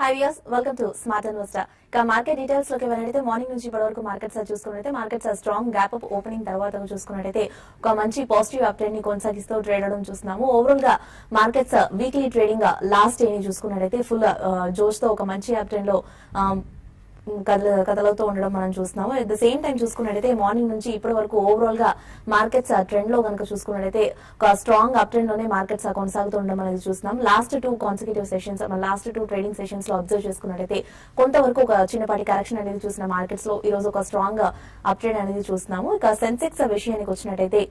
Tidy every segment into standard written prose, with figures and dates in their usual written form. Hi viewers, welcome to Smart Investor. का market details लोके वनरेते morning नुंची बड़ोरको market सा choose करने थे market सा strong gap up opening दरवार तक choose करने थे का मंची positive uptrend नी कौन सा किस्तो trade अड़ों choose ना वो overall का market सा weekly trading का last day नी choose करने थे full जोश तो का मंची uptrend लो కదలవుతూ ఉండడం మనం చూస్తున్నాము. అట్ ద సేమ్ టైం చూసుకున్నట్లయితే మార్నింగ్ నుంచి ఇప్పటి వరకు ఓవరాల్ గా మార్కెట్స్ ట్రెండ్ లో కనుక చూసుకున్నట్లయితే ఒక స్ట్రాంగ్ అప్ ట్రెండ్ లోనే మార్కెట్స్ కొనసాగుతూ ఉండడం అనేది చూస్తున్నాం. లాస్ట్ టూ ట్రేడింగ్ సెషన్స్ లో అబ్జర్వ్ చేసుకున్నట్లయితే కొంతవరకు ఒక చిన్నపాటి కరెక్షన్ అనేది చూసిన మార్కెట్స్ లో ఈ రోజు ఒక స్ట్రాంగ్ అప్ ట్రెండ్ అనేది చూస్తున్నాము. ఇక సెన్సెక్స్ విషయానికి వచ్చినట్లయితే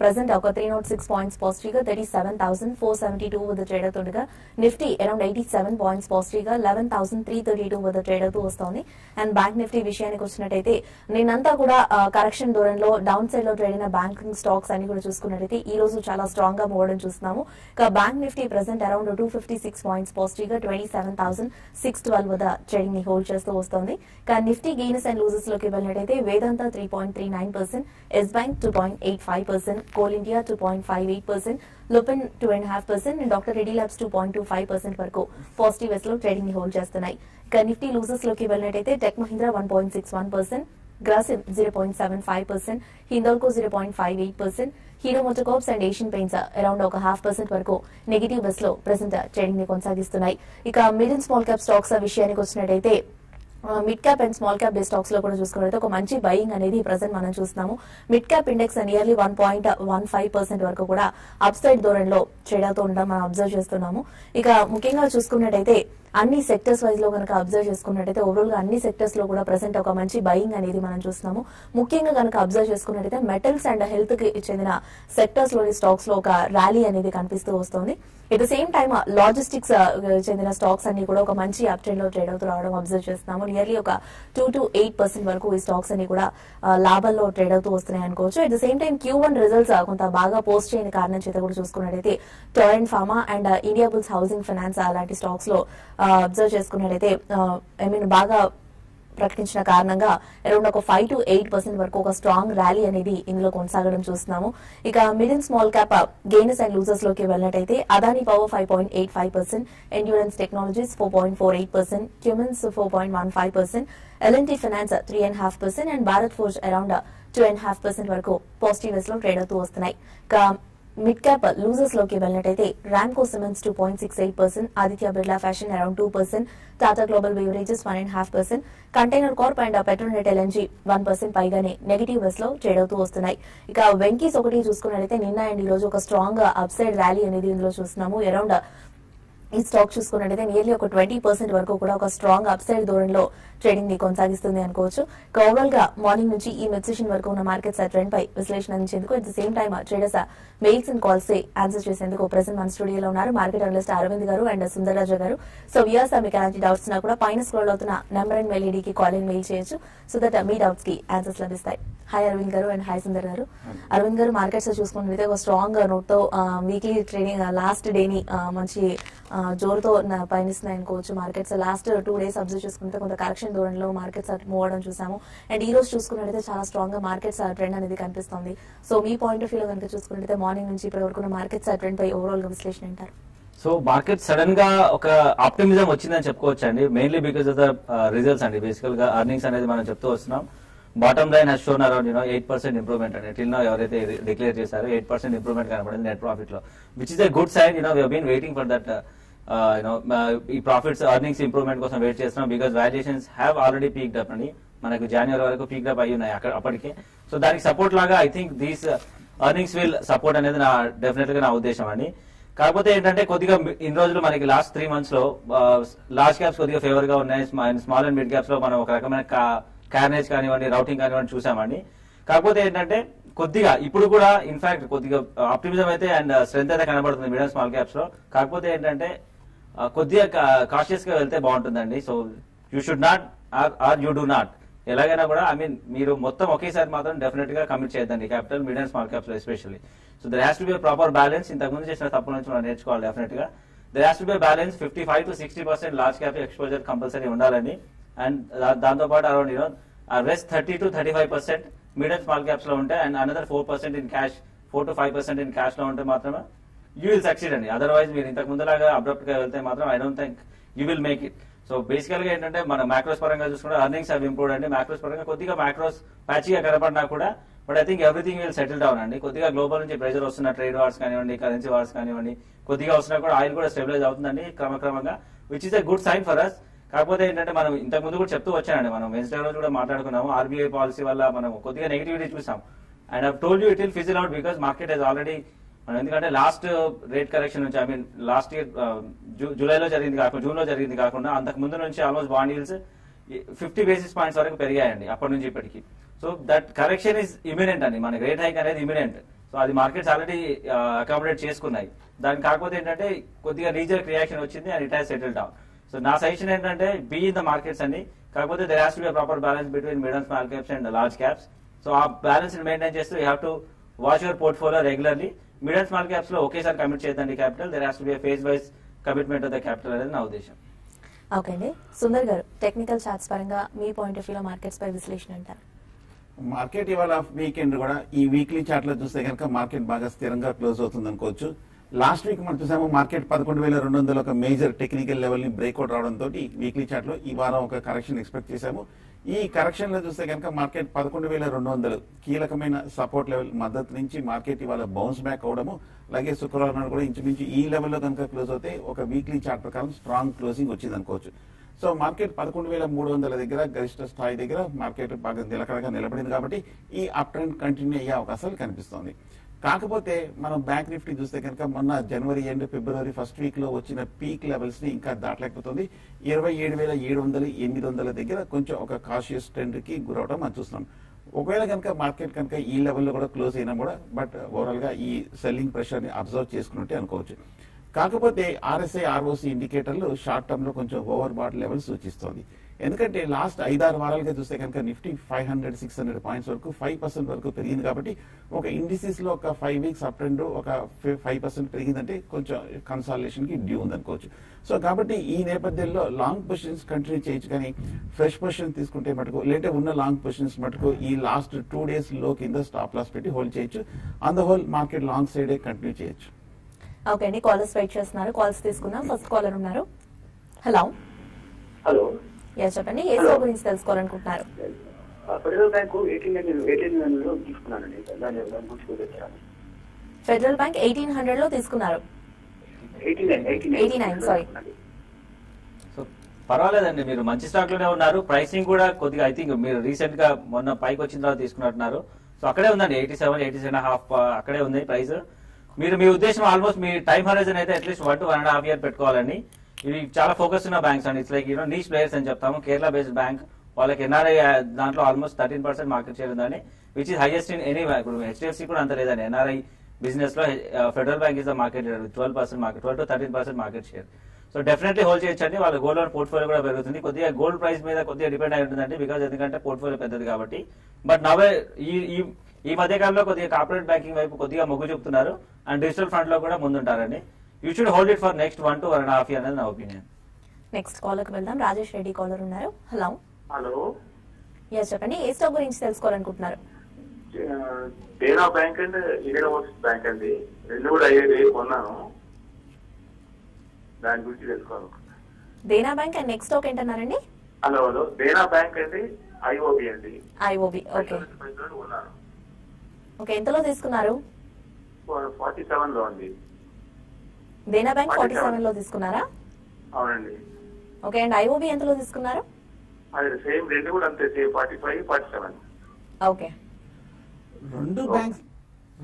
present ఒక 306 points positive గా 37,472 వద్ద ట్రేడ్ అవుతుండగా నిఫ్టీ అరౌండ్ 87 points positive గా 11,332 వద్ద ట్రేడ్ అవుతూ వస్తోంది. అండ్ బ్యాంక్ నిఫ్టీ విషయానికి వచ్చినట్టయితే నిన్నంతా కూడా కరెక్షన్ ధోరణిలో డౌన్ సైడ్ లో ట్రేడ్ అయిన బ్యాంకింగ్ స్టాక్స్ అన్ని కూడా చూసుకున్నట్టయితే ఈ రోజు చాలా స్ట్రాంగ్ గా మోడడం చూస్తున్నాము. ఇక bank Nifty present around 256 points positive గా 27,612 వద్ద ట్రేడింగ్ ని హోల్డ్ చేస్తూ వస్తోంది. ఇక నిఫ్టీ గెయిన్స్ అండ్ లూజెస్ లోకి వెళ్ళినట్టయితే Vedanta 3.39%, Yes Bank 2.85%, Coal India 2.58%, Lupin 2.5%, and Dr. Reddy Labs 2.25% వరకు పాజిటివ్ వేస్ లో ట్రేడింగ్ ని హోల్డ్ చేస్తున్నాయి. నిఫ్టీ లూజర్స్ లోకి వెళ్ళినట్టయితే Tech Mahindra 1.61%, Grasim 0.75%, Hindalco 0.58%, Hero Motocorp and Asian Paints around ఒక 0.5% వరకు నెగటివ్ వేస్ లో ప్రెసెంట్ ట్రేడింగ్ ని కొనసాగిస్తున్నాయి. ఇక mid and small cap stocks విషయానికి వచ్చినట్టయితే mid cap and small cap day stocks లో కూడా చూసుకున్నట్లయితే ఒక మంచి బయింగ్ అనేది ప్రెసెంట్ మనం చూస్తున్నాము. మిడ్ క్యాప్ ఇండెక్స్ నియర్లీ 1.15% వరకు కూడా అప్ సైడ్ ధోరణిలో ట్రేడ్ అవుతూ ఉండడం మనం అబ్జర్వ్ చేస్తున్నాము. ఇక ముఖ్యంగా చూసుకున్నట్టయితే అన్ని సెక్టర్స్ వైజ్ లో కనుక అబ్జర్వ్ చేసుకున్నట్టయితే ఓవరాల్ గా అన్ని సెక్టర్స్ లో కూడా ప్రెసెంట్ ఒక మంచి బయింగ్ అనేది మనం చూస్తున్నాము. ముఖ్యంగా కనుక అబ్జర్వ్ చేసుకున్నట్టయితే మెటల్స్ అండ్ హెల్త్ కి చెందిన సెక్టర్స్ లోని స్టాక్స్ లో ఒక ర్యాలీ అనేది కనిపిస్తూ వస్తుంది. At the same time logistics చెందిన స్టాక్స్ అన్ని కూడా ఒక మంచి అప్ ట్రెండ్ లో ట్రేడ్ అవుతూ రావడం అబ్జర్వ్ చేస్తున్నాము. నియర్లీ ఒక 2 to 8% వరకు ఈ స్టాక్స్ అన్ని కూడా లాభాల్లో ట్రేడ్ అవుతూ వస్తున్నాయి అనుకోవచ్చు. At the same time Q1 results కొంత బాగా పోస్ట్ చేయని కారణం చేత కూడా చూసుకున్నట్టయితే Torrent Pharma and India bulls Housing Finance అలాంటి స్టాక్స్ లో అబ్జర్వ్ చేసుకున్నట్లయితే బాగా ప్రకటించిన కారణంగా అరౌండ్ ఒక 5 to 8% వరకు ఒక స్ట్రాంగ్ ర్యాలీ అనేది ఇందులో కొనసాగడం చూస్తున్నాము. ఇక mid and small cap gainers and losers లోకి వెళ్ళినట్టయితే Adani Power 5.85%, Endurance Technologies 4.48%, Cummins 4.15%, LNT Finance 3.5%, and Bharat Forge around 2.5% వరకు పాజిటివ్ వేస్ లో ట్రేడ్ అవుతూ వస్తున్నాయి. మిడ్ క్యాప్ లూజర్స్ లోకి వెళ్ళినట్టయితే Ramco Cements 2.68%, Aditya Birla Fashion around 2%, Tata Global Beverages 1.5%, Container Corp and Petronet LNG 1% పైగానే negative వేస్ లో ట్రేడ్ అవుతూ వస్తున్నాయి. ఇక వెంకీస్ ఒకటి చూసుకున్నట్లయితే నిన్న అండ్ ఈ రోజు ఒక స్ట్రాంగ్ అప్ సైడ్ ర్యాలీ అనేది ఇందులో చూస్తున్నాము. అరౌండ్ ఈ స్టాక్ చూసుకున్నట్లయితే నియర్లీ ఒక 20% వరకు కూడా ఒక స్ట్రాంగ్ అప్ సైడ్ ధోరణిలో ట్రేడింగ్ ని కొనసాగిస్తుంది అనుకోవచ్చు. ఓవరాల్ గా మార్నింగ్ నుంచి ఈ మిడ్ సెషన్ వరకు ఉన్న మార్కెట్స్ ట్రెండ్ పై విశ్లేషణ అందించేందుకు at the same time traders mails and calls answer చేసేందుకు ప్రెసెంట్ మన స్టూడియోలో ఉన్నారు మార్కెట్ అనలిస్ట్ అరవింద్ గారు అండ్ సుందర్ రాజా గారు. సో వ్యూయర్స్ మీకు ఎలాంటి డౌట్స్ ఉన్నా కూడా పైన స్క్రోల్ అవుతున్న నెంబర్ అండ్ మెయిల్ ఐడీకి కాల్ అండ్ మెయిల్ చేయొచ్చు. సో దట్ మీ డౌట్స్ కి ఆన్సర్స్ లభిస్తాయి. హాయ్ అరవింద్ గారు అండ్ హాయ్ సుందర్ గారు. అరవింద్ గారు, మార్కెట్స్ చూసుకున్నట్లయితే ఒక స్ట్రాంగ్ నోట్ తో వీక్లీ ట్రేడింగ్ లాస్ట్ డే ని మంచి జోరుతో పయనిస్తున్నాయి అనుకోవచ్చు. మార్కెట్స్ లాస్ట్ 2 days అబ్జర్వ్ చేసుకుంటే కొంత కరెక్షన్ ధోరణిలో మార్కెట్స్ మూవ్ అవడం చూసాము. అండ్ ఈ రోజు చూసుకున్నట్లయితే చాలా స్ట్రాంగ్ గా మార్కెట్స్ ట్రెండ్ అనేది కనిపిస్తుంది. సో మీ పాయింట్ ఆఫ్ వ్యూ లో కనుక చూసుకున్నట్లయితే మార్నింగ్ నుంచి ఇప్పటి వరకు మార్కెట్స్ ట్రెండ్ పై ఓవరాల్ గా విశ్లేషణ అంటారు. సో మార్కెట్ సడన్ గా ఒక ఆప్టిమిజం వచ్చిందని చెప్పుకోవచ్చు అండి. Mainly because of the results అండి. బేసికల్ గా అర్నింగ్స్ అనేది మనం చెప్తూ వస్తున్నాం. Bottom line has shown around 8% improvement అండి. టిల్ నౌ ఎవరైతే డిక్లేర్ చేశారో 8% ఇంప్రూవ్మెంట్ కనబడింది నెట్ ప్రాఫిట్ లో, which is a good sign. We have been waiting for that. ఈ ప్రాఫిట్స్ అర్నింగ్స్ ఇంప్రూవ్మెంట్ కోసం వెయిట్ చేస్తున్నాం. Because valuations have already peaked up అండి. మనకు జనవరి వరకు పీక్డ్ అప్ అయ్యి ఉన్నాయి అప్పటికే. సో దానికి సపోర్ట్ లాగా I think these earnings will support అనేది నా డెఫినెట్ గా నా ఉద్దేశం అండి. కాకపోతే ఏంటంటే కొద్దిగా ఇన్ని రోజులు మనకి లాస్ట్ 3 months లో లార్జ్ క్యాప్స్ కొద్దిగా ఫేవర్ గా ఉన్నాయి. స్మాల్ అండ్ మిడ్ క్యాప్స్ లో మనం ఒక రకమైన క్యారేజ్ కానివ్వండి, రౌటింగ్ కానివ్వండి చూసామండి. కాకపోతే ఏంటంటే కొద్దిగా ఇప్పుడు కూడా ఇన్ఫాక్ట్ కొద్దిగా ఆప్టిమిజం అయితే అండ్ స్ట్రెంత్ అయితే కనబడుతుంది మీడియం స్మాల్ క్యాప్స్ లో. కాకపోతే ఏంటంటే కొద్దిగా కాషియస్ గా వెళ్తే బాగుంటుందండి. So you should not or you do not ఎలాగైనా కూడా మీరు మొత్తం ఒకేసారి మాత్రం డెఫినెట్ గా కమిట్ చేయొద్దండి క్యాపిటల్ మీడియం స్మాల్ క్యాప్స్ లో especially. So there has to be a proper balance. ఇంతకుముందు చేసిన తప్పు నుంచి మనం నేర్చుకోవాలి డెఫినెట్ గా. There has to be a balance. 55 to 60% large cap exposure compulsory ఉండాలండి. అండ్ దాంతో పాటు around rest 30 to 35% medium small caps లో ఉంటాయి. And another 4% in cash, 4 to 5% in cash లో ఉంటే మాత్రమే యూ విల్ సక్సీడ్ అండి. అదర్వైజ్ మీరు ఇంతకు ముందులాగా అబ్రప్ట్ గా వెళ్తే మాత్రం I don't think you will make it. So బేసికల్ గా ఏంటంటే మన మ్యాక్రోస్ పరంగా చూసుకుంటే అర్నింగ్స్ అవి ఇంప్రూవ్డ్ అండి. మ్యాక్రోస్ పరంగా కొద్దిగా మ్యాక్రోస్ ప్యాచీగా కనపడినా కూడా but I think everything will settle down అండి. కొద్దిగా గ్లోబల్ నుంచి ప్రెజర్ వస్తున్న ట్రేడ్ వార్స్ కానివ్వండి, కరెన్సీ వార్స్ కానివ్వండి, కొద్దిగా వస్తున్నా కూడా ఆయిల్ కూడా స్టెబిలైజ్ అవుతుందండి క్రమక్రమంగా, which is a good sign for us. కాకపోతే ఏంటంటే మనం ఇంతకు ముందు కూడా చెప్తూ వచ్చానండి, మనం వెన్స్డే రోజు కూడా మాట్లాడుకున్నాము, ఆర్బీఐ పాలసీ వల్ల మనం కొద్దిగా నెగిటివిటీ చూసాం. And I told you it will fizzle out because market is already, ఎందుకంటే లాస్ట్ రేట్ కరెక్షన్ నుంచి ఐ మీన్ లాస్ట్ ఇయర్ జూలైలో జరిగింది కాకుండా జూన్లో జరిగింది కాకుండా అంతకు ముందు నుంచి almost bond yields 50 basis points వరకు పెరిగాయండి అప్పటి నుంచి ఇప్పటికి. So that correction is imminent అండి, మనకి రేట్ హైక్ అనేది ఇమినెంట్. సో అది మార్కెట్స్ ఆల్రెడీ అకామిడేట్ చేసుకున్నాయి దానికి. కాకపోతే ఏంటంటే కొద్దిగా రీజనల్ రియాక్షన్ వచ్చింది and it has settle down. So నా సజెషన్ ఏంటంటే బీ ఇన్ ద మార్కెట్స్ అండి, కాకపోతే there has to be a proper balance between mid and small caps and large caps. So ఆ బ్యాలెన్స్ మెయింటైన్ చేస్తూ you have to watch your portfolio regularly. Mid and small caps లో ఒకేసారి commit చేయదండి capital, there has to be a phase wise commitment of the capital అనేది నా ఉద్దేశం. Okay అండి సుందర్ గారు, టెక్నికల్ చార్ట్స్ పరంగా మీ పాయింట్ ఆఫ్ వ్యూలో మార్కెట్స్ పై విశ్లేషణ అంటారు. మార్కెట్ ఇవాళ వీకెండ్ కూడా ఈ వీక్లీ చార్ట్ లో చూస్తే కనుక మార్కెట్ బాగా స్థిరంగా క్లోజ్ అవుతుంది అనుకోవచ్చు. లాస్ట్ వీక్ మనం చూసాము మార్కెట్ 11,200 ఒక మేజర్ టెక్నికల్ లెవెల్ ని బ్రేక్అవుట్ రావడంతో వీక్లీ చార్ట్ లో ఈ వారం ఒక కరెక్షన్ ఎక్స్పెక్ట్ చేశాము. ఈ కరెక్షన్ లో చూస్తే కనుక మార్కెట్ 11,200 కీలకమైన సపోర్ట్ లెవెల్ మద్దతు నుంచి మార్కెట్ ఇవాళ బౌన్స్ బ్యాక్ అవడము, అలాగే శుక్రవారం నాడు కూడా ఇంచుమించు ఈ లెవెల్లో కనుక క్లోజ్ అవుతే ఒక వీక్లీ చార్ట్ ప్రకారం స్ట్రాంగ్ క్లోజింగ్ వచ్చింది అనుకోవచ్చు. సో మార్కెట్ 11,300 దగ్గర గరిష్ట స్థాయి దగ్గర మార్కెట్ బాగా నిలకడగా నిలబడింది కాబట్టి ఈ అప్ ట్రెండ్ కంటిన్యూ అయ్యే అవకాశాలు కనిపిస్తోంది. కాకపోతే మనం బ్యాంక్ నిఫ్టీ చూస్తే కనుక మొన్న జనవరి ఎండ్ ఫిబ్రవరి ఫస్ట్ వీక్ లో వచ్చిన పీక్ లెవెల్స్ ని ఇంకా దాటలేకపోతుంది. 27,700, 800 దగ్గర కొంచెం ఒక కాషియస్ ట్రెండ్ కి గురవడం మనం చూస్తున్నాం. ఒకవేళ కనుక మార్కెట్ కనుక ఈ లెవెల్లో కూడా క్లోజ్ అయినా కూడా బట్ ఓవరాల్ గా ఈ సెల్లింగ్ ప్రెషర్ ని అబ్జర్వ్ చేసుకున్నట్టే అనుకోవచ్చు. కాకపోతే ఆర్ఎస్ఐ ఆర్ఓసి ఇండికేటర్లు షార్ట్ టర్మ్ లో కొంచెం ఓవర్ బాట్ లెవెల్స్ సూచిస్తోంది. ఎందుకంటే లాస్ట్ 5-6 వారాలుగా చూస్తే కనుక నిఫ్టీ 500-600 పాయింట్స్ వరకు 5% వరకు పెరిగింది కాబట్టి ఒక ఇండిసీస్ లో ఒక 5 వీక్స్ అప్ ట్రెండ్ ఒక 5% పెరిగిందంటే కొంచెం కన్సాలిడేషన్ కి డ్యూ ఉందనుకోవచ్చు. సో కాబట్టి ఈ నేపథ్యంలో లాంగ్ పొజిషన్స్ కంటిన్యూ చేయొచ్చు, కానీ ఫ్రెష్ పొజిషన్ తీసుకుంటే మటుకు లేదంటే ఉన్న లాంగ్ పొజిషన్స్ మటుకు ఈ లాస్ట్ 2 days లో కింద స్టాప్ లాస్ పెట్టి హోల్డ్ చేయొచ్చు. On the whole market long సైడే కంటిన్యూ చేయొచ్చు. ఓకే అండి, కాల్స్ వెయిట్ చేస్తున్నారు, కాల్స్ తీసుకున్నాం. ఫస్ట్ కాలర్ ఉన్నారు. హలో హలో, చెప్పండి ఏ సేవ గురించి తెలుసుకోవాలనుకుంటున్నారు? ఫెడరల్ బ్యాంక్ 1800 లో తీసుకున్నారు. పర్వాలేదండి, మీరు మంచి స్టాక్ లోనే ఉన్నారు. ప్రైసింగ్ కూడా కొద్దిగా ఐ థింక్ మీరు రీసెంట్ గా మొన్న పైకి వచ్చిన తర్వాత తీసుకున్నట్టున్నారు. సో అక్కడే ఉందండి 87, 87.5 అక్కడే ఉంది ప్రైస్. మీరు మీ ఉద్దేశం ఆల్మోస్ట్ మీ టైం హోరైజన్ అయితే అట్లీస్ట్ 1 to 1.5 years పెట్టుకోవాలని. ఇవి చాలా ఫోకస్ ఉన్న బ్యాంక్స్ అండి, it's like you know niche players అని చెప్తాము. కేరళ బేస్డ్ బ్యాంక్, వాళ్ళకి ఎన్ఆర్ఐ దాంట్లో ఆల్మోస్ట్ 13% మార్కెట్ షేర్ ఉందని, which is highest in any bank. ఇప్పుడు హెచ్డిఎఫ్సి కూడా అంత లేదండి ఎన్ఆర్ఐ బిజినెస్ లో. Federal bank is the market leader with 12 to 13% market share. So definitely hold చేయొచ్చండి. వాళ్ళ గోల్డ్ లోన్ పోర్ట్ఫోలియో కూడా పెరుగుతుంది. కొద్దిగా గోల్డ్ ప్రైస్ మీద కొద్దిగా డిపెండ్ అయి ఉంటుందండి, బికాజ్ ఎందుకంటే పోర్ట్ఫోలియో పెద్దది కాబట్టి. బట్ నవే ఈ మధ్యకాలంలో కొద్దిగా కార్పొరేట్ బ్యాంకింగ్ వైపు కొద్దిగా మొగ్గు చూపుతున్నారు అండ్ డిజిటల్ ఫండ్ లో కూడా ముందుంటారండి. You should hold it for next 1 to 1.5 years అనేది నా ఒపీనియన్. నెక్స్ట్ కాలర్ కి వెళ్దాం. రాజేష్ రెడ్డి కాలర్ ఉన్నారు. హలో హలో, చెప్పండి ఏ స్టాక్ గురించి తెలుసుకోవాలనుకుంటున్నారు? Dena bank and Indian overseas bank అండి, రెండు కూడా కొన్నాను, దాని గురించి తెలుసుకోవాలనుకుంటున్నాను. Dena bank and next stock ఏంటన్నారండి? హలో హలో, డేనా బ్యాంక్ అండి ఐఓబి అండి. ఐఓబి ఓకే, ఓకే ఎంతలో తీసుకున్నారు? 47 లో అండి. దేనా బ్యాంక్ 47 లో తీసుకున్నారా? అవునండి. ఓకే అండ్ ఐఓబి ఎంతలో తీసుకున్నారు? అది సేమ్, రెండు కూడా అంతే సేమ్ 45, 47. ఓకే, రెండు బ్యాంక్స్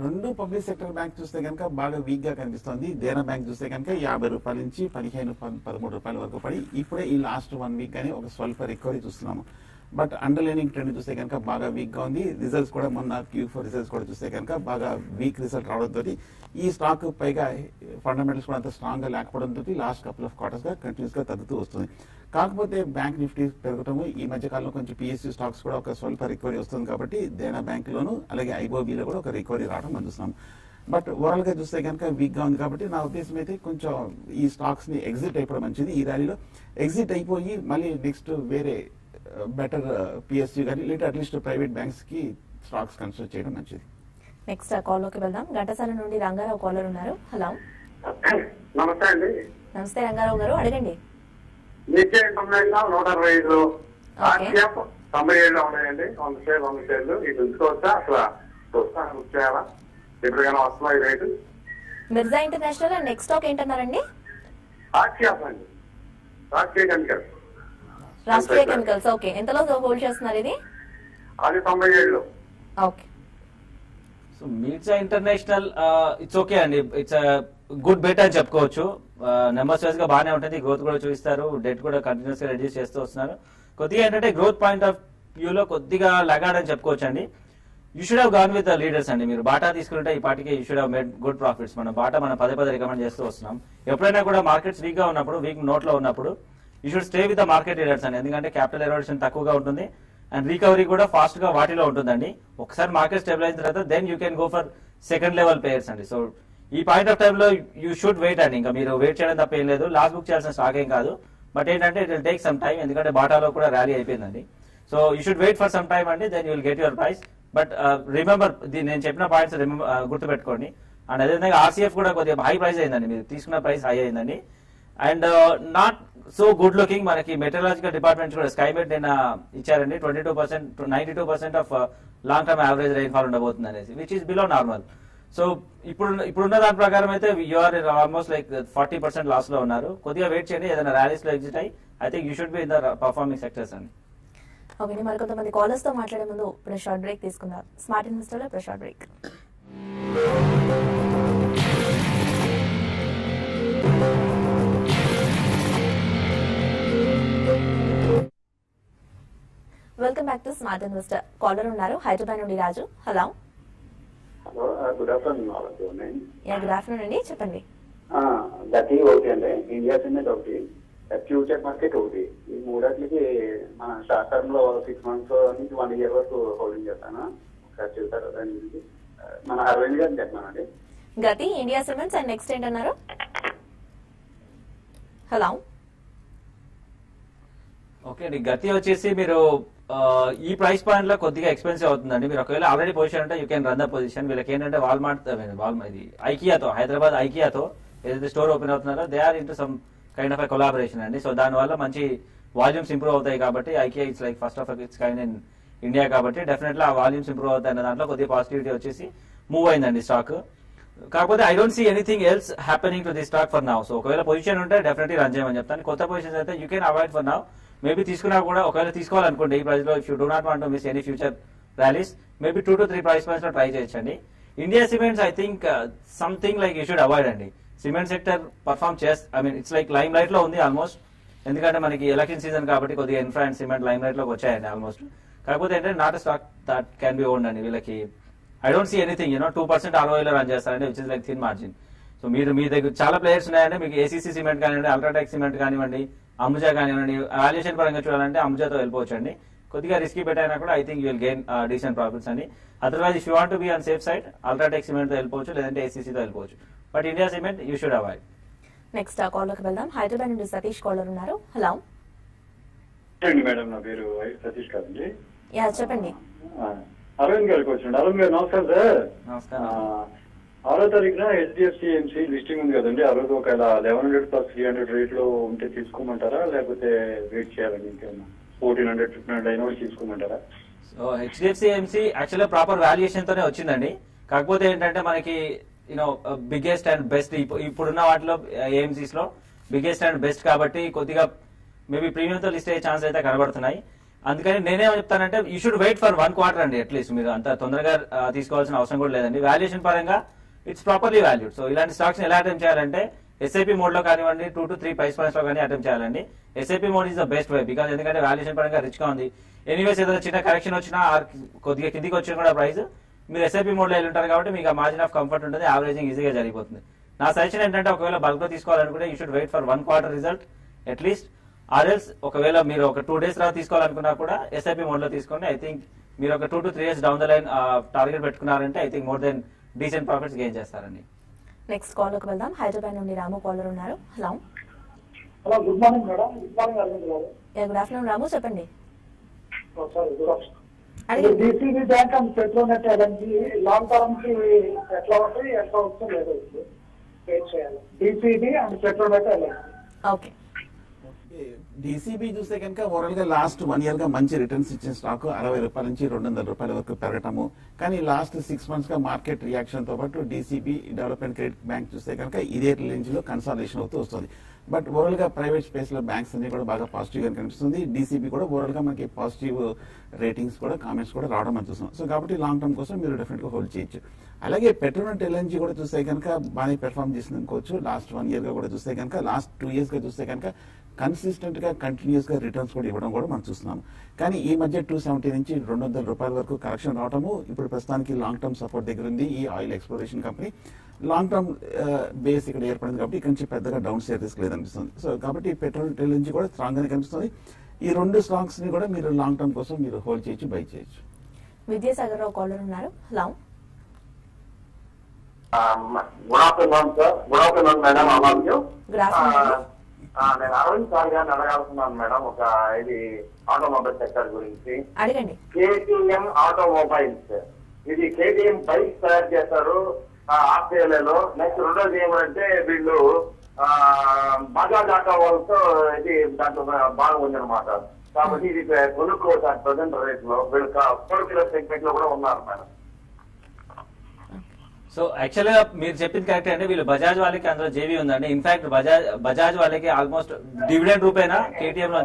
రెండు పబ్లిక్ సెక్టర్ బ్యాంక్ చూస్తే కనుక బాగా వీక్ గా కనిపిస్తోంది. దేనా బ్యాంక్ చూస్తే కనుక 50 రూపాయల నుంచి 15, 13 రూపాయల వరకు పడి ఇప్పుడే ఈ లాస్ట్ 1 week కానీ ఒక స్వల్ప రికవరీ చూస్తున్నాము. బట్ అండర్లైనింగ్ ట్రెండ్ చూస్తే కనుక బాగా వీక్ గా ఉంది. రిజల్ట్స్ కూడా మొన్న Q4 రిజల్ట్స్ కూడా చూస్తే కనుక బాగా వీక్ రిజల్ట్ రావడంతో ఈ స్టాక్ పైగా ఫండమెంటల్స్ కూడా అంత స్ట్రాంగ్ గా లేకపోవడంతో లాస్ట్ కపుల్ ఆఫ్ క్వార్టర్స్ గా కంటిన్యూస్ గా తగ్గుతూ వస్తుంది. కాకపోతే బ్యాంక్ నిఫ్టీ పెరగటము, ఈ మధ్యకాలంలో కొంచెం పిఎస్యూ స్టాక్స్ కూడా ఒక స్వల్ప రికవరీ వస్తుంది కాబట్టి దేనా బ్యాంక్ లోను అలాగే ఐఓబిలో కూడా ఒక రికవరీ రావడం మనం చూస్తున్నాం. బట్ ఓవరాల్ గా చూస్తే కనుక వీక్ గా ఉంది కాబట్టి నా ఉద్దేశం అయితే కొంచెం ఈ స్టాక్స్ ని ఎగ్జిట్ అయిపోవడం మంచిది. ఈ ర్యాలీలో ఎగ్జిట్ అయిపోయి మళ్ళీ నెక్స్ట్ వేరే బెటర్ పిఎస్యూ కానీ లేదా అట్లీస్ట్ ప్రైవేట్ బ్యాంక్స్ కి స్టాక్స్ కన్సిడర్ చేయడం మంచిది. నెక్స్ట్ కాల్ లోకి వెళ్దాం. ఘటసాల నుండి రంగారావు కాలర్ ఉన్నారు. హలో నమస్తే అండి. నమస్తే రంగారావు గారు, అడగండి. Nikkei International order raise. RCF, somebody on the share, It will show that. Mirza International and next stock ఏంటన్నారండి RCF అండి రాష్ట్రీయ కెమికల్స్ ఓకే ఎంతలో హోల్డ్ చేస్తున్నారు ఇది అది 97 లో okay so Mirza international it's okay అండి ఇట్స్ గుడ్ బెట్ అని చెప్పుకోవచ్చు నెంబర్స్ వైస్ గా బానే ఉంటది గ్రోత్ కూడా చూపిస్తారు డెట్ కూడా కంటిన్యూస్ గా రిడ్యూస్ చేస్తూ వస్తున్నారు కొద్దిగా ఏంటంటే గ్రోత్ పాయింట్ ఆఫ్ వ్యూ లో కొద్దిగా లగాడని చెప్పుకోవచ్చండి You should have gone with the leaders and మీరు బాటా తీసుకుంటే ఈ పార్టీకి you should have made good profits మనం బాటా మనం పదే పదే రికమెండ్ చేస్తూ వస్తున్నాం ఎప్పుడైనా కూడా మార్కెట్స్ వీక్ గా ఉన్నప్పుడు వీక్ నోట్ లో ఉన్నప్పుడు you should stay with the market leaders and ఎందుకంటే క్యాపిటల్ ఎరోషన్ తక్కువగా ఉంటుంది అండ్ రికవరీ కూడా ఫాస్ట్ గా వాటిలో ఉంటుందండి ఒకసారి మార్కెట్ స్టెబిలైజ్ తర్వాత then you can go for second level players అండి సో ఈ పాయింట్ ఆఫ్ టైం లో యూ షుడ్ వెయిట్ అండి ఇంకా మీరు వెయిట్ చేయడం తప్ప ఏం లేదు లాస్ట్ బుక్ చేయాల్సిన స్టాక్ ఏం కాదు బట్ ఏంటంటే it will take some time ఎందుకంటే బాటాలో కూడా ర్యాలీ అయిపోయిందండి so you should wait for some time అండి then you will get your price but remember నేను చెప్పిన పాయింట్స్ గుర్తుపెట్టుకోండి అండ్ అదేవిధంగా ఆర్సీఎఫ్ కూడా కొద్దిగా హై ప్రైస్ అయిందండి మీరు తీసుకున్న ప్రైస్ హై అయిందండి and not so good looking మనకి మెటరలాజికల్ డిపార్ట్మెంట్ కూడా స్కైమెట్ నేను ఇచ్చారండి 22% 92% of long term average rainfall ఉండబోతుంది అనేసి which is below normal so ఇప్పుడున్న దాని ప్రకారం అయితే యూఆర్ ఆల్మోస్ట్ లైక్ 40% లాస్ లో ఉన్నారు కొద్దిగా వెయిట్ చేయండి ఏదైనా ర్యాలీస్ లో ఎగ్జిట్ అయ్యి I think you should be in the performing sectors అండి ఓకే మరికొంతమంది కాలర్స్ తో మాట్లాడే ముందు ఇప్పుడు షార్ట్ బ్రేక్ తీసుకుందాం స్మార్ట్ ఇన్వెస్టర్ లో ఇప్పుడు short break welcome back to smart investor caller ఉన్నారు హైదరాబాద్ నుండి Raju hello hello good afternoon yeah good afternoon అండి చెప్పండి గతి ఓకే అండి ఇండియా సిమెంట్ ఒకటి ఫ్యూచర్ మార్కెట్ ఒకటి ఈ మూడట్లకి మన షార్ట్ టర్మ్ లో 6 months నుంచి 1 year వరకు హోల్డింగ్ చేస్తాను ఒకసారి చూసారు మన అరవింద్ గారు చెప్పానండి Gati India cements and next ఏంటన్నారు హలో ఓకే అండి గతి వచ్చేసి మీరు ఈ ప్రైస్ పాయింట్ లో కొద్దిగా ఎక్స్పెన్సివ్ అవుతుందండి మీరు ఒకవేళ ఆల్రెడీ పొజిషన్ అంటే you can run the position వీళ్ళకి ఏంటంటే వాల్మార్ట్ ఐకియాతో హైదరాబాద్ ఐకియాతో ఏదైతే స్టోర్ ఓపెన్ అవుతున్నారో they are into some kind of collaboration అండి సో దానివల్ల మంచి వాల్యూమ్స్ ఇంప్రూవ్ అవుతాయి కాబట్టి IKEA it's like first of its kind in India కాబట్టి డెఫినెట్లీ ఆ వాల్యూమ్స్ ఇంప్రూవ్ అవుతాయి అనే దాంట్లో కొద్దిగా పాజిటివిటీ వచ్చేసి మూవ్ అయిందండి స్టాక్ కాకపోతే I don't see anything else happening to the stock for now so ఒకవేళ పొజిషన్ ఉంటే డెఫినెట్లీ రన్ చేయమని చెప్తాను కొత్త పొజిషన్స్ అయితే you can avoid for now maybe తీసుకున్నా కూడా ఒకవేళ తీసుకోవాలనుకోండి ఈ ప్రైస్ లో if you do not want to miss any future rallies maybe 2 to 3 price points లో ట్రై చేయొచ్చండి India cements I think something like you should avoid అండి cement sector perform చేస్తా I mean it's like limelight లో ఉంది almost ఎందుకంటే మనకి election season కాబట్టి కొద్దిగా infra and cement limelight లోకి వచ్చాయండి ఆల్మోస్ట్ కాకపోతే ఏంటంటే not stock that can be own అండి వీళ్ళకి I don't see anything you know 2% ROI లో రన్ చేస్తారండి which is like thin margin so మీరు మీ దగ్గర చాలా ప్లేయర్స్ ఉన్నాయండి మీకు ఏసీసీ సిమెంట్ కానివ్వండి అల్ట్రాటెక్ సిమెంట్ కానివ్వండి అమృజా కానివ్వండి వాల్యుయేషన్ పరంగా చూడాలంటే అమృజాతో వెళ్ళిపోవచ్చండి కొద్దిగా రిస్క్ పెట్టైనా కూడా I think you will gain decent profits అండి otherwise if you want to be on safe side UltraTech cement తో వెళ్ళిపోవచ్చు లేదంటే ఏసీసీతో వెళ్ళిపోవచ్చు But India cement you should avoid. Next caller ku veldam Hyderabad నుండి సతీష్ కాలర్ ఉన్నారు హలో చెప్పండి madam నా పేరు సతీష్ కాదండి యా చెప్పండి అరవింద్ గారికి వచ్చాను అరవింద్ గారు నమస్కారం సార్ నమస్కారం 6వ తారీఖున HDFC MC లిస్టింగ్ ఉంది కదండి ఆ రోజు ఒకవేళ 1100 + 300 రేట్ లో ఉంటే తీసుకోమంటారా లేకపోతే వెయిట్ చేయాలని ఇంకేమన్నా 1400 అయినా తీసుకోమంటారా సో HDFC MC actually proper valuation తోనే వచ్చిందండి కాకపోతే ఏంటంటే మనకి బిగ్గెస్ట్ అండ్ బెస్ట్ ఇప్పుడున్న వాటిలో ఏఎంసీస్ లో బిగ్గెస్ట్ అండ్ బెస్ట్ కాబట్టి కొద్దిగా మేబీ ప్రీమియం తో లిస్ట్ అయ్యే ఛాన్స్ అయితే కనబడుతున్నాయి అందుకని నేనేం చెప్తానంటే you should wait for 1 quarter అండి అట్లీస్ట్ మీరు అంత తొందరగా తీసుకోవాల్సిన అవసరం కూడా లేదండి వాల్యుయేషన్ పరంగా ఇట్స్ ప్రాపర్లీ వాల్యూడ్ సో ఇలాంటి స్టాక్స్ ఎలా అటెంప్ట్ చేయాలంటే ఎస్ఐపి మోడ్ లో కానివ్వండి 2 to 3 ప్రైస్ పాయింట్స్ లో కానీ అటెంప్ట్ చేయాలండి SIP mode is the best way because ఎందుకంటే వాల్యుయేషన్ పరంగా రిచ్ గా ఉంది ఎనీవేస్ ఏదైనా చిన్న కరెక్షన్ వచ్చినా కొద్దిగా కిందికి వచ్చినా కూడా ప్రైస్ మీరు ఎస్ఐపీ మోడ్లో వెళ్ళి ఉంటారు కాబట్టి మీకు ఆ మార్జిన్ ఆఫ్ కంఫర్ట్ ఉంటుంది యావరేజింగ్ ఈజీగా జరిగిపోతుంది నా సజెషన్ ఏంటంటే ఒకవేళ బల్క్ లో తీసుకోవాలనుకుంటే you should wait for 1 quarter result at least ఆర్ఎల్స్ ఒకవేళ మీరు ఒక 2 days తర్వాత తీసుకోవాలనుకున్నా కూడా ఎస్ఐపీ మోడ్లో తీసుకోండి ఐ థింక్ మీరు ఒక 2 to 3 years down the line target పెట్టుకున్నారంటే I think more than decent profits gain చేస్తారండి నెక్స్ట్ కాల్ లోకి వెళ్దాం హైదరాబాద్ నుండి రాము కాలర్ ఉన్నారు hello hello good morning madam good morning Arvind garu good afternoon Ramu చెప్పండి DCB bank and Petronet LNG long term కి ఎట్లా ఉంటాయి ఎట్లా వస్తుంది లేదు ఇప్పుడు వెయిట్ చేయాలి DCB and Petronet LNG okay DCB చూస్తే కనుక ఓవరాల్ గా లాస్ట్ 1 year గా మంచి రిటర్న్స్ ఇచ్చిన స్టాక్ 60 రూపాయల నుంచి 200 రూపాయల వరకు పెరగటము. కానీ లాస్ట్ 6 months గా మార్కెట్ రియాక్షన్ తో పాటు డీసీబీ డెవలప్మెంట్ క్రెడిట్ బ్యాంక్ చూస్తే కనుక ఇదే రేంజ్ లో కన్సాలిడేషన్ అవుతూ వస్తుంది. బట్ ఓవరాల్ గా ప్రైవేట్ స్పేస్ లో బ్యాంక్స్ అన్ని కూడా బాగా పాజిటివ్ గా కనిపిస్తుంది. డీసీబీ కూడా ఓవరాల్ గా మనకి పాజిటివ్ రేటింగ్స్ కూడా కామెంట్స్ కూడా రావడం మనం చూస్తున్నాం. సో కాబట్టి లాంగ్ టర్మ్ కోసం మీరు డెఫినెట్ గా హోల్డ్ చేయొచ్చు. అలాగే పెట్రోనెట్ ఎల్ఎన్జీ కూడా చూస్తే కనుక బాగా పెర్ఫామ్ చేసింది అనుకోవచ్చు. లాస్ట్ 1 year గా కూడా చూస్తే కనుక లాస్ట్ 2 years గా చూస్తే కనుక కన్సిస్టెంట్ గా కంటిన్యూస్ గా రిటర్న్స్ కూడా ఇవ్వడం కూడా మనం చూస్తున్నాము. కానీ ఈ మధ్య 270 నుంచి 200 రూపాయల వరకు కరెక్షన్ రావటము ఇప్పుడు ప్రస్తుతానికి లాంగ్ టర్మ్ సపోర్ట్ దగ్గర ఉంది. ఈ oil exploration company long term base ఇక్కడ ఏర్పడింది కాబట్టి ఇక్కడ నుంచి పెద్దగా డౌన్ షేర్ రిస్క్ లేదనిపిస్తుంది. సో కాబట్టి పెట్రోల్ నుంచి కూడా స్ట్రాంగ్ గానే కనిపిస్తుంది. ఈ 2 స్టాక్స్ ని కూడా మీరు లాంగ్ టర్మ్ కోసం మీరు హోల్డ్ చేయొచ్చు, బై చేయొచ్చు. విద్యాసాగర్ రావు కాలర్ ఉన్నారు. నేను అరవింద్ సార్ గారిని అడగాల్సున్నాను మేడం. ఒక ఇది ఆటోమొబైల్ సెక్టర్ గురించి. కేటీఎం ఆటోమొబైల్స్ ఇది కేటీఎం బైక్స్ తయారు చేస్తారు ఆస్ట్రేలియాలో. నెక్స్ట్ రెండోది ఏమంటే వీళ్ళు బజాజ్ ఆటో వాళ్ళతో ఇది దాంట్లో బాగా ఉందన్నమాట. కాబట్టి ఇది కొనుక్కోవచ్చు ప్రజెంట్ రేట్ లో. వీళ్ళు 4 కిలో సెగ్మెంట్ లో కూడా ఉన్నారు మేడం. సో యాక్చువల్ గా మీరు చెప్పింది కరెక్ట్ అండి. వీళ్ళు బజాజ్ వాళ్ళకి అందులో జేవీ ఉందండి. ఇన్ఫాక్ట్ బజాజ్ వాళ్ళకి ఆల్మోస్ట్ డివిడెండ్ రూపేనా కేటీఎం లో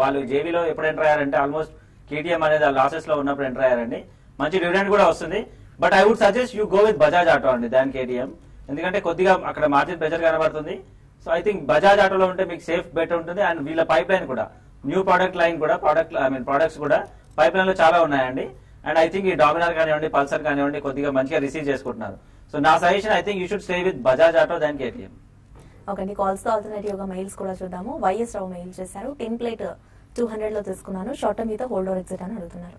వాళ్ళు జేవీలో ఎప్పుడు ఎంటర్ అయ్యారంటే ఆల్మోస్ట్ కేటీఎం అనేది లాసెస్ లో ఉన్నప్పుడు ఎంటర్ అయ్యారండి. మంచి డివిడెండ్ కూడా వస్తుంది. But I would suggest you go with Bajaj auto అండి దాని కేటీఎం. ఎందుకంటే కొద్దిగా అక్కడ మార్జిన్ ప్రెజర్ కనబడుతుంది. సో ఐ థింక్ బజాజ్ ఆటోలో ఉంటే మీకు సేఫ్ బెట్ ఉంటుంది. అండ్ వీళ్ళ పైప్ లైన్ కూడా న్యూ ప్రోడక్ట్ లైన్ కూడా ప్రోడక్ట్స్ కూడా పైప్ లైన్ లో చాలా ఉన్నాయండి. అండ్ ఐ థింక్ ఈ డామినార్ కానివ్వండి, పల్సర్ కానివ్వండి కొద్దిగా మంచిగా రిసీవ్ చేసుకుంటున్నారు. సో నా suggestion I think you should stay with Bajaj Auto than KTM. Okay అండి, కాల్స్ తో ఆల్టర్నేటివ్ గా మెయిల్స్ కూడా చూద్దాము. వైఎస్ రావు మెయిల్ చేశారు. టిన్ ప్లేట్ 200 లో తీసుకున్నాను, షార్ట్ టర్మ్ మీద హోల్డ్ ఆర్ ఎగ్జిట్ అని అడుగుతున్నారు.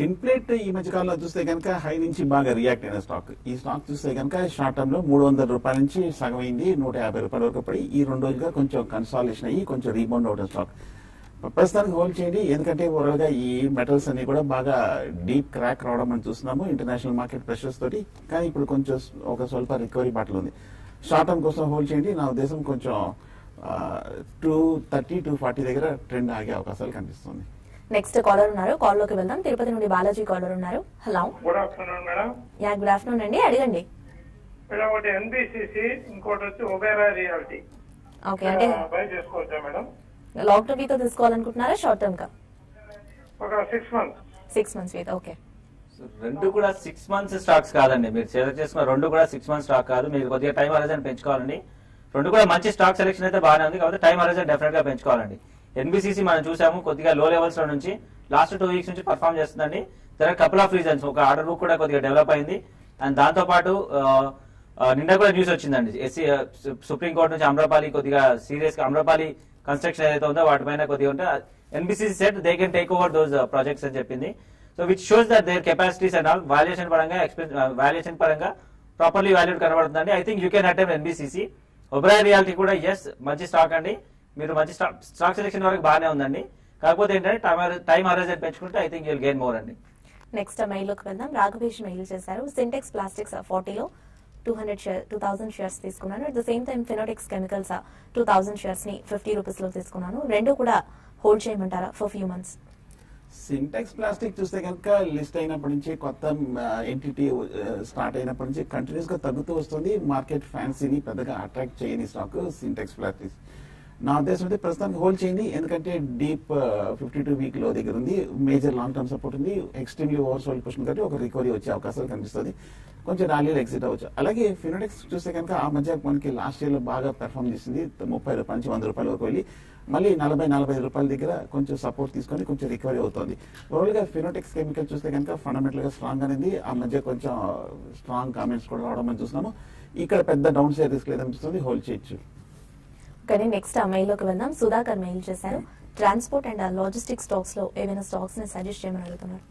టిన్ ప్లేట్ ఈ మధ్య కాలంలో చూస్తే కనుక హై నుంచి బాగా రియాక్ట్ అయిన స్టాక్. ఈ స్టాక్ చూస్తే కనుక షార్ట్ టర్మ్ లో 300 రూపాయల నుంచి సగమైంది 150 రూపాయల వరకు పడి ఈ 2 రోజులుగా కొంచెం కన్సాలిడేషన్ అయ్యి కొంచెం రీబౌండ్ అవుతున్న స్టాక్. ప్రస్తుతానికి హోల్డ్ చేయండి. ఎందుకంటే ఓవరాల్ గా ఈ మెటల్స్ అన్ని కూడా బాగా డీప్ క్రాక్ రావడం మనం చూస్తున్నాము ఇంటర్నేషనల్ మార్కెట్ ప్రెషర్స్ తోటి. కానీ ఇప్పుడు కొంచెం ఒక స్వల్ప రికవరీ బాటలు ఉంది. షార్ట్ టర్మ్ కోసం హోల్డ్ చేయండి. నా ఉద్దేశం కొంచెం 230-240 దగ్గర ట్రెండ్ ఆగే అవకాశాలు కనిపిస్తుంది. నెక్స్ట్ కాలర్ ఉన్నారు, కాల్ లోకి వెళ్దాం. తిరుపతి నుండి బాలాజీ కాలర్ ఉన్నారు. Hello, good afternoon madam. Yeah, good afternoon అండి, అడగండి. ఒకటి ఎన్బిసిసి, ఇంకోటి వచ్చి ఒబెరా రియాలిటీ. ఓకే అండి, బై చేసుకోవచ్చా మేడం? లాంగ్ టర్మ్ తో తీసుకోవాలనుకుంటున్నారా షార్ట్ టర్మ్ గా? ఒక 6 months విత్. ఓకే, సో రెండు కూడా 6 months స్టాక్స్ కాదండి. మీరు సెలెక్ట్ చేసుకున్న రెండు కూడా 6 months స్టాక్ కాదు. మీరు కొద్దిగా టైం హోరిజన్ పెంచుకోవాలండి. రెండు కూడా మంచి స్టాక్ సెలెక్షన్ అయితే బాగానే ఉంది కాబట్టి టైం హోరిజన్ డెఫినెట్ గా పెంచుకోవాలండి. ఎన్బిసిసి మనం చూసాము కొద్దిగా లో లెవెల్స్ లో నుంచి లాస్ట్ 2 weeks నుంచి పర్ఫామ్ చేస్తుందండి. There are couple of reasons. ఒక ఆర్డర్ బుక్ కూడా కొద్దిగా డెవలప్ అయింది. అండ్ దాంతో పాటు నిన్న కూడా న్యూస్ వచ్చిందండి, సుప్రీంకోర్టు నుంచి అమ్రపాలి కొద్దిగా సీరియస్ గా అమ్రపాలి కన్స్ట్రక్షన్ ఏదైతే ఉందో వాటిపైన కొద్దిగా ఉంటే NBCC set they can take over those projects అని చెప్పింది. So which shows that their capacities and all valuation పరంగా ప్రాపర్లీ వాల్యూడ్ కనబడుతుందండి. I think you can attempt NBCC. Oberoi realty కూడా ఎస్ మంచి స్టాక్ అండి. మీరు మంచి స్టాక్ సెలెక్షన్ వరకు బాగానే ఉందండి. కాకపోతే ఏంటంటే టైం హోరిజన్ పెంచుకుంటే I think you will gain more అండి. నెక్స్ట్ మెయిల్ లోకి వెళ్దాం. రాఘవేష్ మెయిల్ చేశారు. సింటెక్స్ ప్లాస్టిక్స్ 40 లో 2,000 shares తీసుకున్నాను. At the same time Finolex chemicals 2,000 shares ని 50 rupees లో తీసుకున్నాను. రెండు కూడా హోల్డ్ చేయమంటారా for few months? Sintex plastic చూస్తే కనుక లిస్ట్ అయినప్పటి నుంచి, కొత్త ఎంటిటీ స్టార్ట్ అయినప్పటి నుంచి కంటిన్యూస్ గా తగ్గుతూ వస్తుంది. మార్కెట్ ఫ్యాన్సీని పెద్దగా అట్రాక్ట్ చేయని స్టాక్ సింటెక్స్ ప్లాస్టిక్స్. నా ఉద్దేశం అయితే ప్రస్తుతానికి హోల్డ్ చేయండి. ఎందుకంటే డీప్ 52 వీక్ లో దగ్గర ఉంది, మేజర్ లాంగ్ టర్మ్ సపోర్ట్ ఉంది, ఎక్స్ట్రీమ్లీ ఓవర్ సోల్డ్ క్వశ్చన్ కాబట్టి ఒక రికవరీ వచ్చే అవకాశాలు కనిపిస్తుంది. కొంచెం ర్యాలీలో ఎగ్జిట్ అవ్వచ్చు. అలాగే ఫినోటెక్స్ చూస్తే కనుక ఆ మధ్య మనకి లాస్ట్ ఇయర్ లో బాగా పెర్ఫామ్ చేసింది. 30 రూపాయల నుంచి 100 రూపాయల వరకు వెళ్ళి మళ్ళీ 40-45 రూపాయల దగ్గర కొంచెం సపోర్ట్ తీసుకొని కొంచెం రికవరీ అవుతుంది. ఓవరాల్ గా ఫినోటెక్స్ కెమికల్ చూస్తే కనుక ఫండమెంటల్ గా స్ట్రాంగ్ అనేది. ఆ మధ్య కొంచెం స్ట్రాంగ్ కామెంట్స్ కూడా రావడం మనం చూస్తున్నాము. ఇక్కడ పెద్ద డౌన్ షేర్ రిస్క్ లేదనిపిస్తుంది, హోల్డ్ చేయొచ్చు. కానీ నెక్స్ట్ మెయిల్ లోకి వెళ్దాం. సుధాకర్ మెయిల్ చేశారు. ట్రాన్స్పోర్ట్ అండ్ లాజిస్టిక్స్ స్టాక్స్ లో ఏమైనా స్టాక్స్ ని సజెస్ట్ చేయమని అడుగుతున్నారు.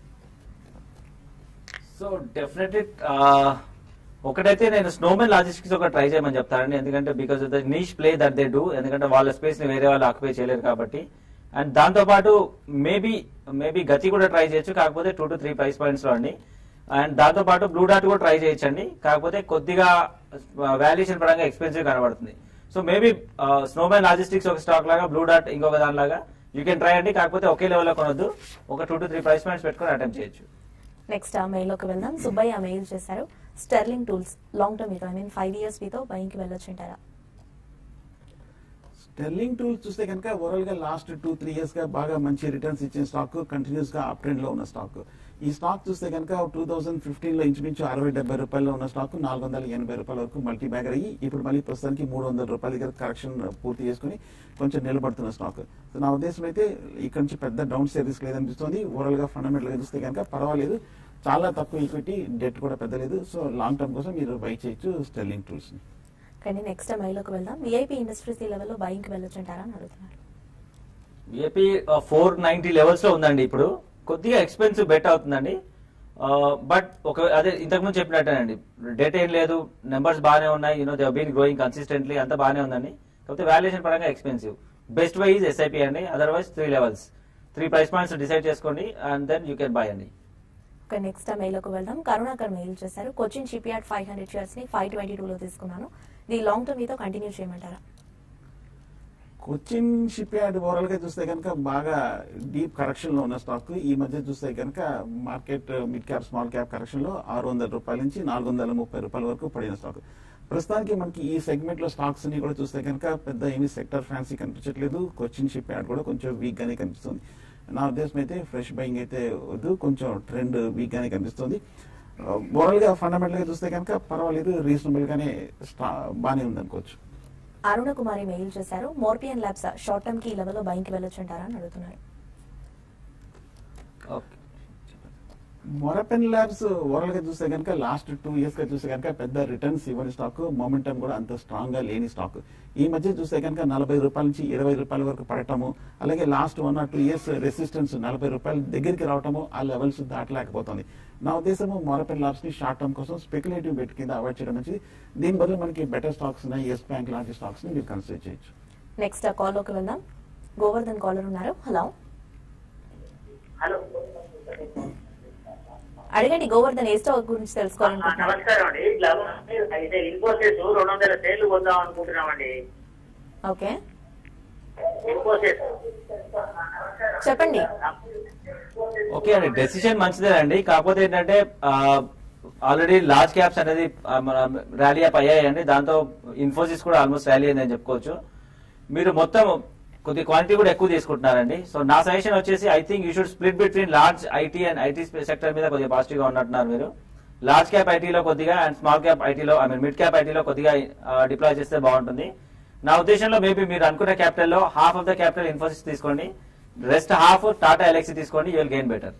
సో డెఫినెట్లీ ఒకటైతే నేను స్నోమెన్ లాజిస్టిక్స్ ఒక ట్రై చేయమని చెప్తానండి. ఎందుకంటే because of the niche play that they do. ఎందుకంటే వాళ్ళ స్పేస్ ని వేరే వాళ్ళు ఆక్యుపై చేయలేరు కాబట్టి. అండ్ దాంతో పాటు మేబీ గతి కూడా ట్రై చేయొచ్చు. కాకపోతే 2 to 3 ప్రైస్ పాయింట్స్ లో అండి. అండ్ దాంతో పాటు బ్లూ డార్ట్ కూడా ట్రై చేయొచ్చండి. కాకపోతే కొద్దిగా వాల్యుయేషన్ పరంగా ఎక్స్పెన్సివ్ కనబడుతుంది. సో మేబీ స్నోమ్యాన్ లాజిస్టిక్స్ ఒక స్టాక్ లాగా, బ్లూ డాట్ ఇంకొక దానిలాగా యూ కెన్ ట్రై అండి. కాకపోతే ఒకే లెవెల్లో కొనొద్దు, ఒక 2 to 3 ప్రైస్ పాయింట్స్ పెట్టుకుని అటెంప్ట్ చేయొచ్చు. నెక్స్ట్ ఆ మెయిల్లోకి వెళ్దాం. సుబ్బయ్య మెయిల్ చేశారు, స్టెర్లింగ్ టూల్స్ లాంగ్ టర్మ్ ఇక 5 years తో బైంగ్ కి వెళ్ళొచ్చు అంటారా? స్టెర్లింగ్ టూల్స్ చూస్తే కనుక ఓవరాల్ గా లాస్ట్ 2-3 years గా బాగా మంచి రిటర్న్స్ ఇచ్చిన స్టాక్, కంటిన్యూస్ గా అప్ ట్రెండ్ లో ఉన్న స్టాక్. ఈ స్టాక్ చూస్తే కనుక 2015 లో ఇంచుమించు 60-70 రూపాయల్లో ఉన్న స్టాక్ 480 రూపాయల వరకు మల్టీ బ్యాగర్ అయ్యి ఇప్పుడు మళ్ళీ ప్రస్తుతానికి 300 రూపాయల దగ్గర కరెక్షన్ పూర్తి చేసుకుని కొంచెం నిలబడుతున్న స్టాక్. సో నా ఉద్దేశం అయితే ఇక్కడ నుంచి పెద్ద డౌన్ సైడ్ రిస్క్ లేదనిపిస్తుంది. ఓవరాల్ గా ఫండమెంటల్ గా చూస్తే కనుక పర్వాలేదు, చాలా తక్కువ ఈక్విటీ, డెట్ కూడా పెద్ద లేదు. సో లాంగ్ టర్మ్ కోసం మీరు బై చేయొచ్చు స్టెర్లింగ్ టూల్స్. కానీ నెక్స్ట్ మైలోకి వెళ్దాం. విఐపి ఇండస్ట్రీస్ లెవెల్లో బైయింగ్ కి వెళ్ళొచ్చు అంటారా అని అడుగుతున్నారు. విఐపి 490 లెవెల్స్ లో ఉందండి, ఇప్పుడు కొద్దిగా ఎక్స్పెన్సివ్ బెట్ అవుతుందండి. బట్ ఒక అదే ఇంతకుముందు చెప్పినట్టేనండి, డేటా ఏం లేదు, నెంబర్స్ బాగానే ఉన్నాయి, you know they have been growing consistently, అంతా బాగానే ఉందండి. కాకపోతే వాల్యుయేషన్ పరంగా expensive. Best way is SIP అండి. అదర్వైజ్ 3 ప్రైస్ పాయింట్స్ డిసైడ్ చేసుకోండి and then you can buy అండి. ఓకే నెక్స్ట్ మెయిల్కి వెళ్దాం. కరుణాకర్ మెయిల్ చేశారు, కోచింగ్ షిప్యార్డ్ 500 shares ని 522 తీసుకున్నాను, ఇది లాంగ్ టర్మ్ తో కంటిన్యూ చేయమంటారా? కొచ్చిన్ షిప్ యార్డ్ ఓవరాల్ గా చూస్తే కనుక బాగా డీప్ కరెక్షన్ లో ఉన్న స్టాక్. ఈ మధ్య చూస్తే కనుక market mid cap small cap correction లో 600 రూపాయల నుంచి 430 రూపాయల వరకు పడిన స్టాక్. ప్రస్తుతానికి మనకి ఈ సెగ్మెంట్ లో స్టాక్స్ అన్ని కూడా చూస్తే కనుక పెద్ద ఏమి సెక్టర్ ఫ్యాన్సీ కనిపించట్లేదు. కొచ్చిన్ షిప్ యార్డ్ కూడా కొంచెం వీక్ గానే కనిపిస్తుంది. నా ఉద్దేశం అయితే ఫ్రెష్ బయింగ్ అయితే వద్దు, కొంచెం ట్రెండ్ వీక్ గానే కనిపిస్తుంది. ఓవరాల్ గా ఫండమెంటల్ గా చూస్తే కనుక పర్వాలేదు, రీజనబుల్ గానే బానే ఉంది అనుకోవచ్చు. అరుణ కుమారి మెయిల్ చేశారు, మోర్పియన్ ల్యాబ్స్ షార్ట్ టర్మ్ కి లెవెల్లో బైయింగ్ కి వెళ్ళొచ్చు అంటారా అని అడుగుతున్నారు. మోరపెన్ ల్యాబ్స్ ఓవరాల్ గా చూస్తే కనుక లాస్ట్ 2 years గా చూస్తే కనుక పెద్ద రిటర్న్స్ ఇవ్వని స్టాక్, మొమెంటం కూడా అంత స్ట్రాంగ్ గా లేని స్టాక్. ఈ మధ్య చూస్తే కనుక 40 రూపాయల నుంచి 20 రూపాయల వరకు పడటము, అలాగే లాస్ట్ 1 or 2 years రెసిస్టెన్స్ 40 రూపాయల దగ్గరికి రావటము, ఆ లెవెల్స్ దాటలేకపోతుంది. నా ఉద్దేశము మోరపెన్ ల్యాబ్స్ ని షార్ట్ టర్మ్ కోసం స్పెక్యులేటివ్ బెట్ కింద అవాయిడ్ చేయడం మంచిది. దీని బదులు మనకి బెటర్ స్టాక్స్ ఉన్నాయి, యెస్ బ్యాంక్ లాంటి స్టాక్స్ ని మీరు కన్సిడర్ చేయొచ్చు. నెక్స్ట్ కాల్ లోకి వెళ్దాం. గోవర్ధన్ కాలర్ ఉన్నారు. హలో హలో అడగండి గోవర్ధన్, ఏ స్టాక్ గురించి తెలుసుకోవాలనుకుంటున్నారు? నమస్కారం అండి, అయితే ఇన్ఫోసిస్ 200 shares కొందాం అనుకుంటున్నామండి. ఓకే ఇన్ఫోసిస్ చెప్పండి. ఓకే అండి, డెసిషన్ మంచిదేనండి. కాకపోతే ఏంటంటే ఆల్రెడీ లార్జ్ క్యాప్స్ అనేది ర్యాలీ అప్ అయ్యాయండి, దాంతో ఇన్ఫోసిస్ కూడా ఆల్మోస్ట్ ర్యాలీ అయిందని చెప్పుకోవచ్చు. మీరు మొత్తం కొద్ది క్వాంటిటీ కూడా ఎక్కువ తీసుకుంటున్నారండి. సో నా సజెషన్ వచ్చేసి I think you should split between large IT and IT sector మీద కొద్దిగా పాజిటివ్ గా ఉన్నట్టున్నారు మీరు. లార్జ్ క్యాప్ ఐటీలో కొద్దిగా అండ్ స్మాల్ క్యాప్ ఐటీలో, ఐ మీన్ మిడ్ క్యాప్ ఐటీలో కొద్దిగా డిప్లాయ్ చేస్తే బాగుంటుంది. నా ఉద్దేశంలో మేబీ మీరు అనుకున్న క్యాపిటల్ లో half of the capital Infosys తీసుకోండి, రెస్ట్ హాఫ్ టాటా ఎల్ఎక్సీ తీసుకోండి, you will gain better.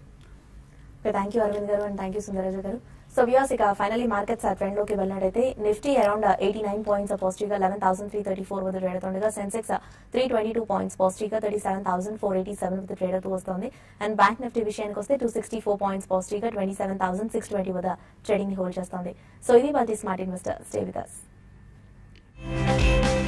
Thank you Aravind గారు and thank you Sundararaju garu. So views ఇక ఫైనలీ మార్కెట్స్ ఆ ట్రెండ్ లోకి వెళ్ళినట్టయితే నిఫ్టీ అరౌండ్ 89 points పాజిటివ్ గా 11,334 వద్ద ట్రేడ్ అవుతుండగా, సెన్సెక్స్ 322 points పాజిటివ్ గా 37,487 వద్ద ట్రేడ్ అవుతూ వస్తుంది. అండ్ బ్యాంక్ నిఫ్టీ విషయానికి వస్తే 264 points పాజిటివ్ గా 27,620 వద్ద ట్రేడింగ్ ని హోల్డ్ చేస్తుంది. సో ఇది వాటి smart investor. Stay with us.